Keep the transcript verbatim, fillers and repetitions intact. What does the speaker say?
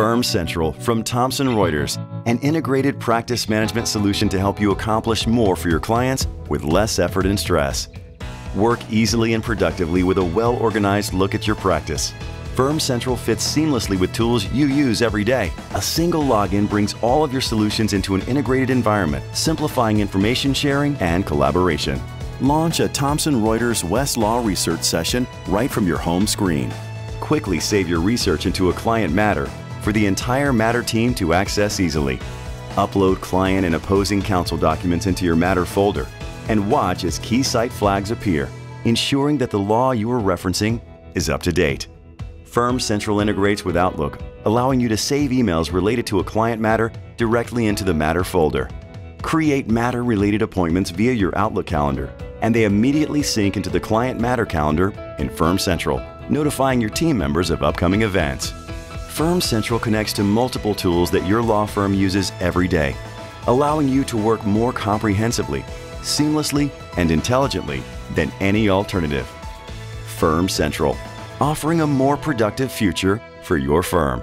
Firm Central from Thomson Reuters, an integrated practice management solution to help you accomplish more for your clients with less effort and stress. Work easily and productively with a well-organized look at your practice. Firm Central fits seamlessly with tools you use every day. A single login brings all of your solutions into an integrated environment, simplifying information sharing and collaboration. Launch a Thomson Reuters Westlaw research session right from your home screen. Quickly save your research into a client matter for the entire matter team to access easily. Upload client and opposing counsel documents into your matter folder and watch as key site flags appear, ensuring that the law you are referencing is up to date. Firm Central integrates with Outlook, allowing you to save emails related to a client matter directly into the matter folder. Create matter-related appointments via your Outlook calendar, and they immediately sync into the client matter calendar in Firm Central, notifying your team members of upcoming events. Firm Central connects to multiple tools that your law firm uses every day, allowing you to work more comprehensively, seamlessly, and intelligently than any alternative. Firm Central, offering a more productive future for your firm.